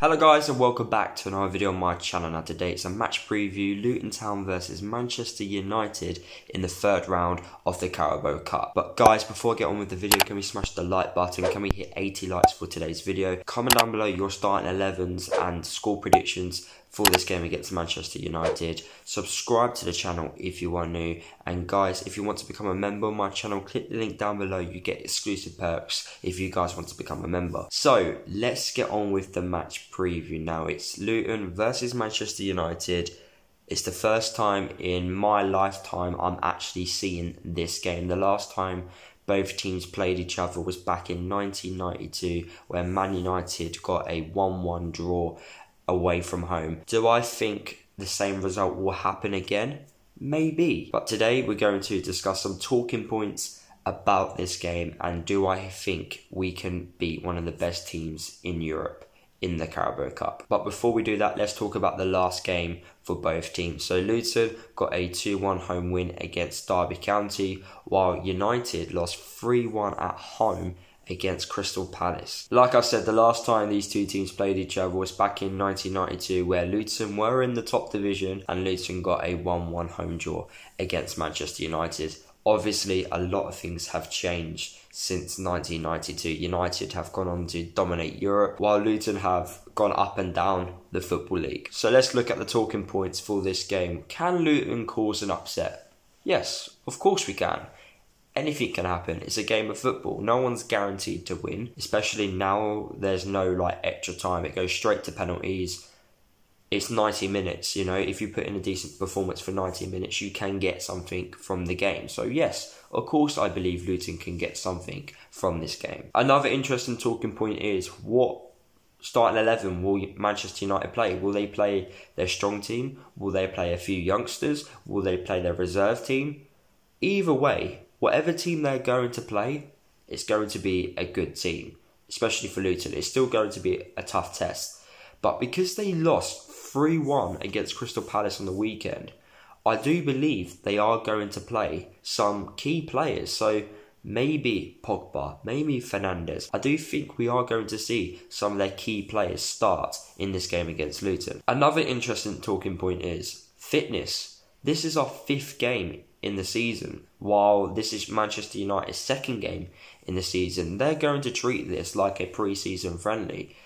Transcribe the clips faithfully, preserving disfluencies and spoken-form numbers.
Hello guys and welcome back to another video on my channel. Now today it's a match preview, Luton Town versus Manchester United in the third round of the Carabao Cup. But guys, before I get on with the video, can we smash the like button? Can we hit eighty likes for today's video? Comment down below your starting elevens and score predictions for this game against Manchester United. Subscribe to the channel if you are new, and guys, if you want to become a member of my channel, click the link down below. You get exclusive perks if you guys want to become a member. So let's get on with the match preview now. It's Luton versus Manchester United. It's the first time in my lifetime I'm actually seeing this game. The last time both teams played each other was back in nineteen ninety-two, where Man United got a one one draw away from home. Do I think the same result will happen again? Maybe. But today we're going to discuss some talking points about this game, and do I think we can beat one of the best teams in Europe in the Carabao Cup. But before we do that, let's talk about the last game for both teams. So Luton got a two one home win against Derby County, while United lost three one at home against Crystal Palace. Like I said, the last time these two teams played each other was back in nineteen ninety-two, where Luton were in the top division and Luton got a one one home draw against Manchester United. Obviously, a lot of things have changed since nineteen ninety-two. United have gone on to dominate Europe, while Luton have gone up and down the Football League. So let's look at the talking points for this game. Can Luton cause an upset? Yes, of course we can. Anything can happen. It's a game of football. No one's guaranteed to win, especially now there's no like extra time. It goes straight to penalties. It's ninety minutes, you know. If you put in a decent performance for ninety minutes, you can get something from the game. So yes, of course I believe Luton can get something from this game. Another interesting talking point is what starting eleven will Manchester United play? Will they play their strong team? Will they play a few youngsters? Will they play their reserve team? Either way, whatever team they're going to play, it's going to be a good team, especially for Luton. It's still going to be a tough test. But because they lost three one against Crystal Palace on the weekend, I do believe they are going to play some key players. So maybe Pogba, maybe Fernandes. I do think we are going to see some of their key players start in this game against Luton. Another interesting talking point is fitness. This is our fifth game in the season, while this is Manchester United's second game in the season. They're going to treat this like a pre-season friendly,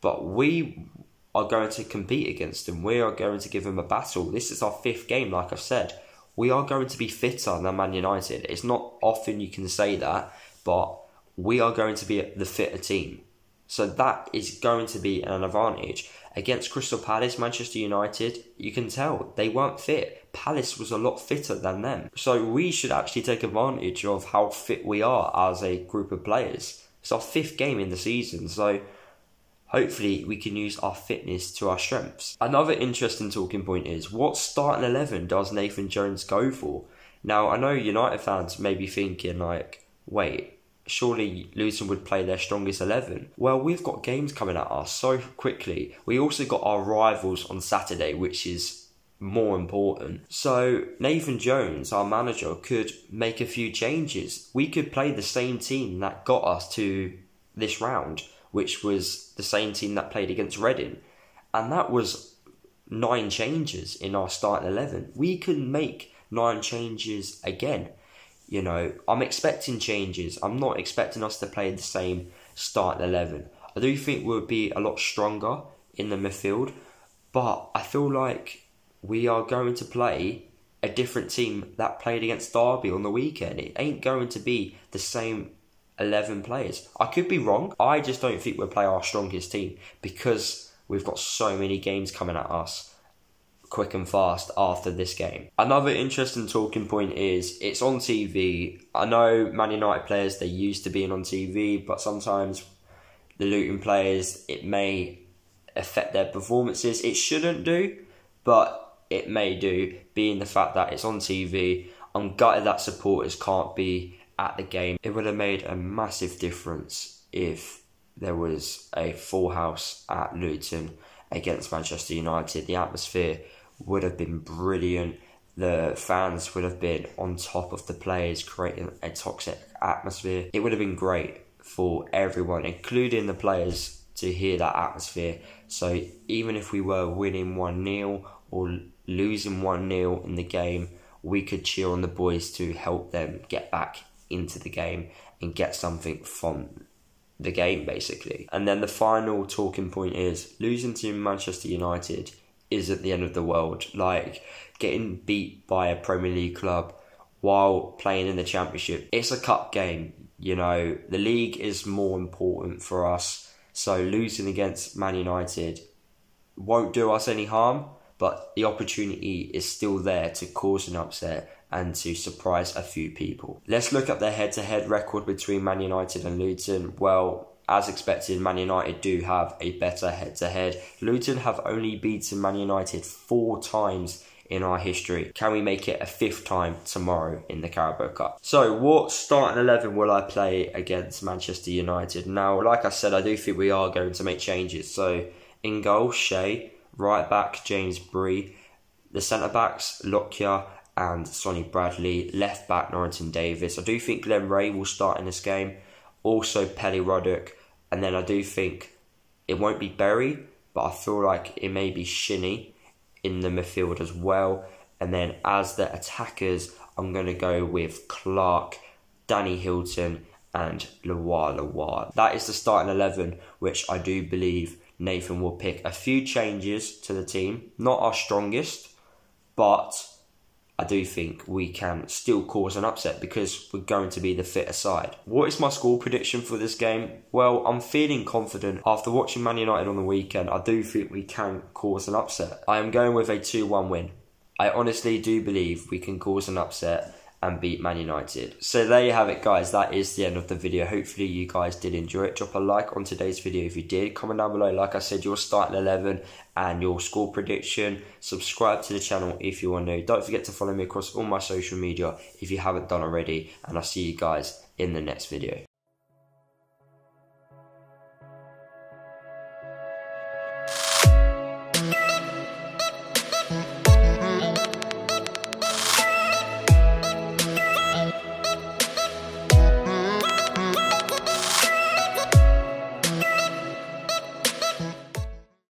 but we are going to compete against them. We are going to give them a battle. This is our fifth game, like I've said. We are going to be fitter than Man United. It's not often you can say that, but we are going to be the fitter team. So that is going to be an advantage. Against Crystal Palace, Manchester United, you can tell they weren't fit. Palace was a lot fitter than them. So we should actually take advantage of how fit we are as a group of players. It's our fifth game in the season, so hopefully we can use our fitness to our strengths. Another interesting talking point is, what starting eleven does Nathan Jones go for? Now, I know United fans may be thinking, like, wait, surely Luton would play their strongest eleven. Well, we've got games coming at us so quickly. We also got our rivals on Saturday, which is more important. So Nathan Jones, our manager, could make a few changes. We could play the same team that got us to this round, which was the same team that played against Reading. And that was nine changes in our starting eleven. We can make nine changes again. You know, I'm expecting changes. I'm not expecting us to play the same starting eleven. I do think we'll be a lot stronger in the midfield, but I feel like we are going to play a different team that played against Derby on the weekend. It ain't going to be the same eleven players. I could be wrong. I just don't think we'll play our strongest team because we've got so many games coming at us quick and fast after this game. Another interesting talking point is it's on T V. I know Man United players, they're used to being on T V, but sometimes the Luton players, it may affect their performances. It shouldn't do, but it may do, being the fact that it's on T V. I'm gutted that supporters can't be at the game. It would have made a massive difference if there was a full house at Luton against Manchester United. The atmosphere would have been brilliant. The fans would have been on top of the players, creating a toxic atmosphere. It would have been great for everyone, including the players, to hear that atmosphere. So even if we were winning one nil or losing one nil in the game, we could cheer on the boys to help them get back into the game and get something from the game, basically. And then the final talking point is losing to Manchester United is at the end of the world. Like, getting beat by a Premier League club while playing in the Championship, it's a cup game, you know. The league is more important for us, so losing against Man United won't do us any harm, but the opportunity is still there to cause an upset and to surprise a few people. Let's look at their head-to-head record between Man United and Luton. Well, as expected, Man United do have a better head-to-head. Luton have only beaten Man United four times in our history. Can we make it a fifth time tomorrow in the Carabao Cup? So what starting eleven will I play against Manchester United? Now, like I said, I do think we are going to make changes. So in goal, Shea. Right back, James Bree. The centre backs, Lockyer and Sonny Bradley. Left back, Norrington Davis. I do think Glenn Ray will start in this game. Also Pelly Ruddock. And then I do think it won't be Berry, but I feel like it may be Shinny in the midfield as well. And then as the attackers, I'm going to go with Clark, Danny Hilton and Luar Luar. That is the starting eleven, which I do believe Nathan will pick. A few changes to the team. Not our strongest, but I do think we can still cause an upset because we're going to be the fitter side. What is my score prediction for this game? Well, I'm feeling confident. After watching Man United on the weekend, I do think we can cause an upset. I am going with a two one win. I honestly do believe we can cause an upset and beat Man United. So there you have it, guys. That is the end of the video. Hopefully you guys did enjoy it. Drop a like on today's video if you did. Comment down below, like I said, your starting eleven and your score prediction. Subscribe to the channel if you are new. Don't forget to follow me across all my social media if you haven't done already. And I'll see you guys in the next video.